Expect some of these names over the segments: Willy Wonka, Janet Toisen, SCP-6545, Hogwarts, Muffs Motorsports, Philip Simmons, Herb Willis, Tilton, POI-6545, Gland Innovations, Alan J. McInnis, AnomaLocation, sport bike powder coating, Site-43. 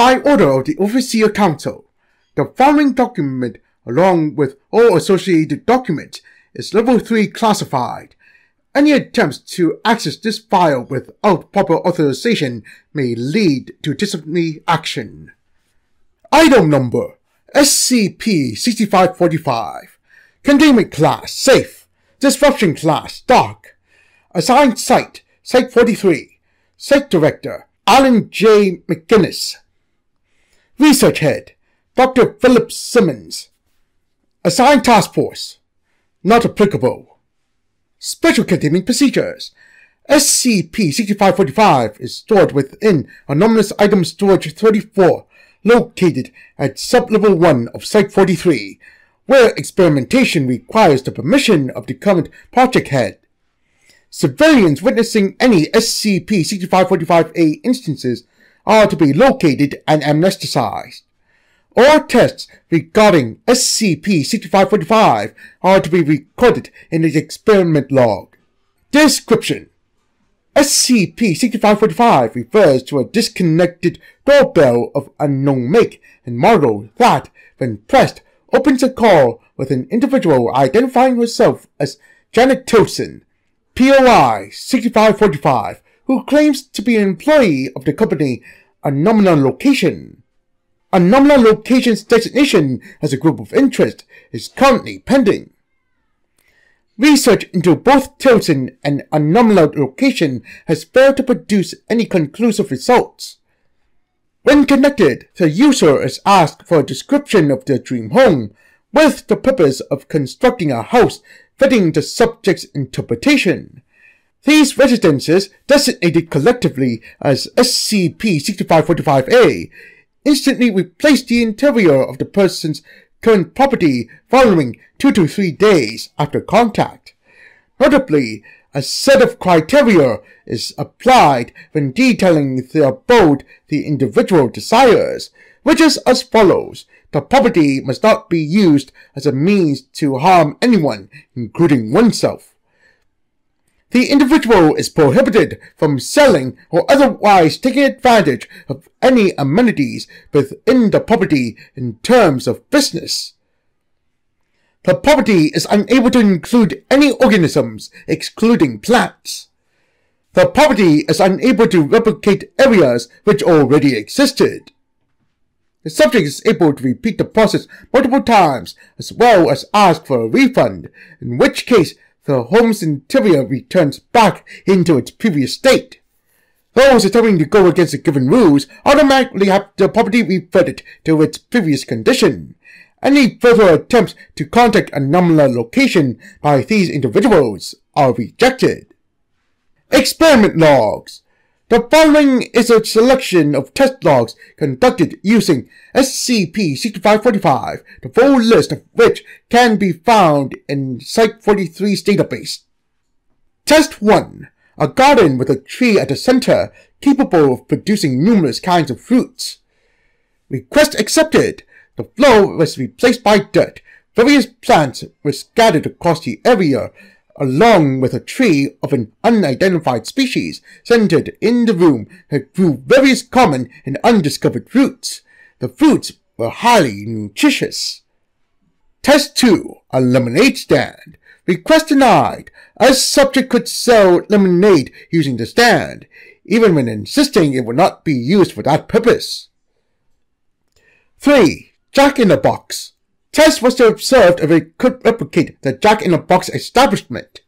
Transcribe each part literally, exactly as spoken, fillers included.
By order of the Overseer Council, the following document, along with all associated documents, is Level three classified. Any attempts to access this file without proper authorization may lead to disciplinary action. Item Number S C P sixty-five forty-five. Containment Class Safe. Disruption Class Dark. Assigned Site Site forty-three. Site Director Alan J. McInnis. Research Head Doctor Philip Simmons. Assigned Task Force Not Applicable. Special Containment Procedures. S C P sixty-five forty-five is stored within Anomalous Item Storage thirty-four, located at Sublevel one of Site forty-three, where experimentation requires the permission of the current project head. Civilians witnessing any S C P sixty-five forty-five A instances are to be located and amnesticized. All tests regarding S C P sixty-five forty-five are to be recorded in the experiment log. Description: S C P sixty-five forty-five refers to a disconnected doorbell of unknown make and model that, when pressed, opens a call with an individual identifying herself as Janet Toisen, P O I sixty-five forty-five, who claims to be an employee of the company AnomaLocation. AnomaLocation's designation as a group of interest is currently pending. Research into both Tilton and AnomaLocation has failed to produce any conclusive results. When connected, the user is asked for a description of their dream home, with the purpose of constructing a house fitting the subject's interpretation. These residences, designated collectively as S C P sixty-five forty-five A, instantly replace the interior of the person's current property following two to three days after contact. Notably, a set of criteria is applied when detailing the abode the individual desires, which is as follows: the property must not be used as a means to harm anyone, including oneself. The individual is prohibited from selling or otherwise taking advantage of any amenities within the property in terms of business. The property is unable to include any organisms, excluding plants. The property is unable to replicate areas which already existed. The subject is able to repeat the process multiple times, as well as ask for a refund, in which case the home's interior returns back into its previous state. Those attempting to go against the given rules automatically have the property reverted to its previous condition. Any further attempts to contact AnomaLocation by these individuals are rejected. Experiment Logs. The following is a selection of test logs conducted using S C P sixty-five forty-five, the full list of which can be found in Site forty-three's database. Test one. A garden with a tree at the center, capable of producing numerous kinds of fruits. Request accepted. The floor was replaced by dirt. Various plants were scattered across the area, along with a tree of an unidentified species centered in the room that grew various common and undiscovered fruits. The fruits were highly nutritious. Test two. A lemonade stand. Request denied, as subject could sell lemonade using the stand, even when insisting it would not be used for that purpose. three. Jack-in-the-Box. Test was to observe if it could replicate the Jack-in-the-Box establishment.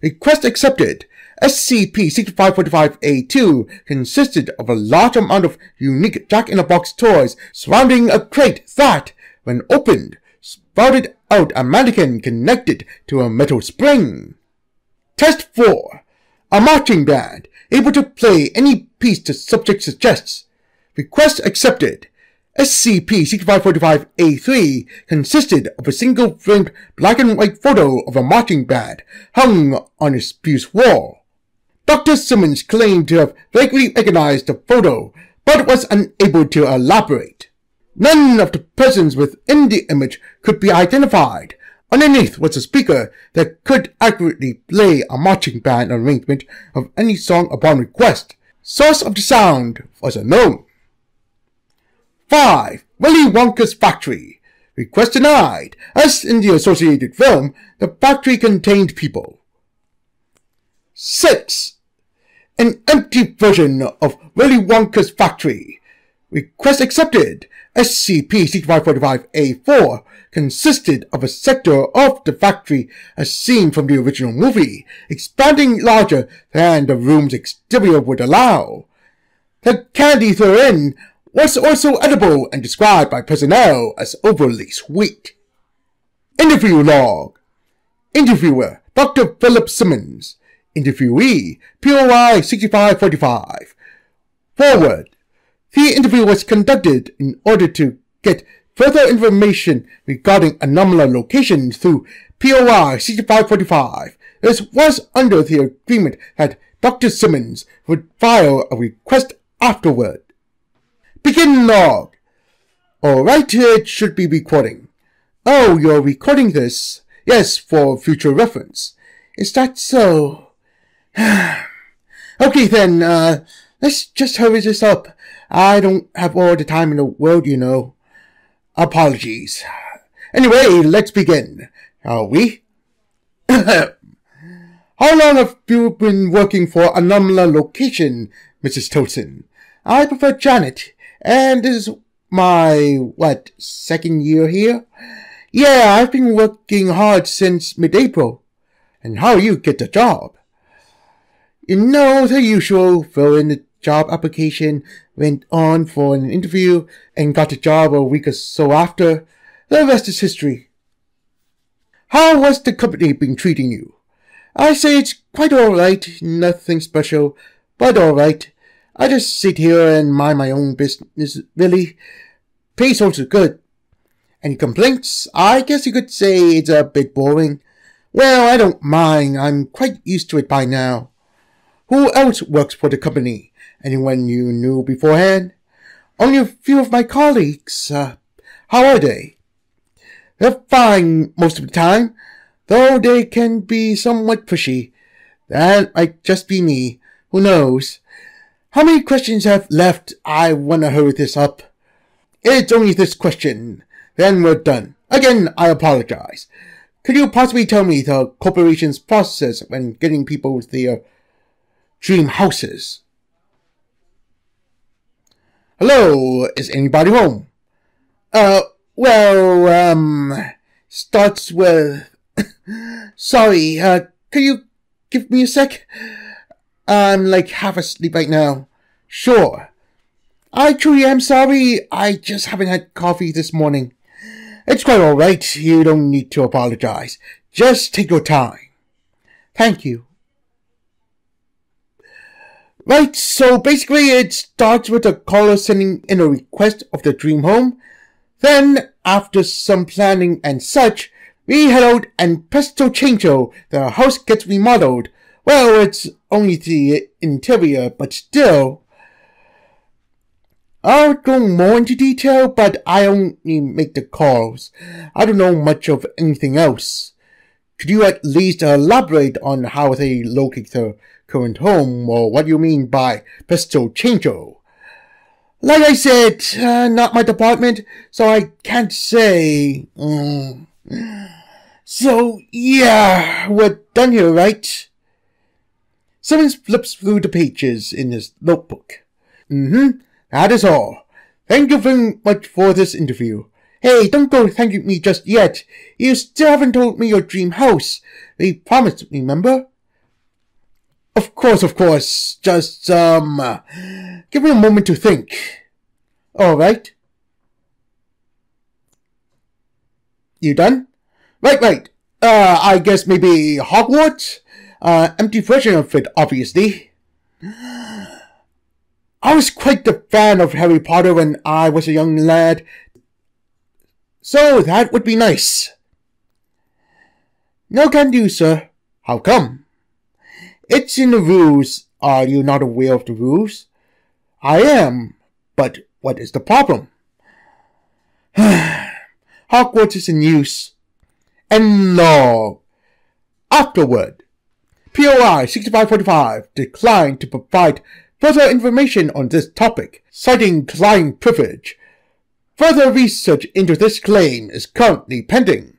Request accepted. S C P sixty-five forty-five A two consisted of a large amount of unique Jack-in-the-Box toys surrounding a crate that, when opened, sprouted out a mannequin connected to a metal spring. Test four. A marching band, able to play any piece the subject suggests. Request accepted. S C P sixty-five forty-five A three consisted of a single framed black and white photo of a marching band hung on its spruce wall. Doctor Simmons claimed to have vaguely recognized the photo, but was unable to elaborate. None of the persons within the image could be identified. Underneath was a speaker that could accurately play a marching band arrangement of any song upon request. Source of the sound was unknown. five. Willy Wonka's Factory. Request denied. As in the associated film, the factory contained people. six. An empty version of Willy Wonka's Factory. Request accepted. S C P sixty-five forty-five A four consisted of a sector of the factory as seen from the original movie, expanding larger than the room's exterior would allow. The candy therein was also edible and described by personnel as overly sweet. Interview log. Interviewer, Doctor Philip Simmons. Interviewee, P O I sixty-five forty-five. Forward. The interview was conducted in order to get further information regarding AnomaLocation through P O I sixty-five forty-five. This was under the agreement that Doctor Simmons would file a request afterward. Begin log. Alright, it should be recording. Oh, you're recording this? Yes, for future reference. Is that so? Okay then, uh, let's just hurry this up. I don't have all the time in the world, you know. Apologies. Anyway, let's begin. Are we? How long have you been working for AnomaLocation, Missus Toisen? I prefer Janet, and this is my, what, second year here? Yeah, I've been working hard since mid-April. And how you get the job? You know, the usual, fill in the job application, went on for an interview, and got the job a week or so after. The rest is history. How was the company been treating you? I say it's quite alright, nothing special, but alright. I just sit here and mind my own business, really. Pay's also good. Any complaints? I guess you could say it's a bit boring. Well, I don't mind, I'm quite used to it by now. Who else works for the company? Anyone you knew beforehand? Only a few of my colleagues. Uh, how are they? They're fine most of the time, though they can be somewhat pushy. That might just be me. Who knows? How many questions have left? I want to hurry this up. It's only this question. Then we're done. Again, I apologize. Could you possibly tell me the corporation's process when getting people their dream houses? Hello, is anybody home? Uh, well, um, starts with, sorry, uh, could you give me a sec? I'm like half asleep right now. Sure. I truly am sorry, I just haven't had coffee this morning. It's quite alright, you don't need to apologize. Just take your time. Thank you. Right, so basically it starts with a caller sending in a request of the dream home. Then, after some planning and such, we head out and presto chango, the house gets remodeled. Well, it's only the interior, but still. I'll go more into detail, but I only make the calls. I don't know much of anything else. Could you at least elaborate on how they locate the current home, or what you mean by presto chango? Like I said, uh, not my department, so I can't say. Um, so, yeah, we're done here, right? Simmons flips through the pages in his notebook. Mm-hmm, that is all. Thank you very much for this interview. Hey, don't go thanking me just yet. You still haven't told me your dream house. They promised, remember? Of course, of course. Just, um, give me a moment to think. All right. You done? Right, right. Uh, I guess maybe Hogwarts? Uh, empty version of it, obviously. I was quite the fan of Harry Potter when I was a young lad. So that would be nice. No can do, sir. How come? It's in the rules. Are you not aware of the rules? I am, but what is the problem? Hogwarts is in use. And log. Afterward, P O I sixty-five forty-five declined to provide further information on this topic, citing client privilege. Further research into this claim is currently pending.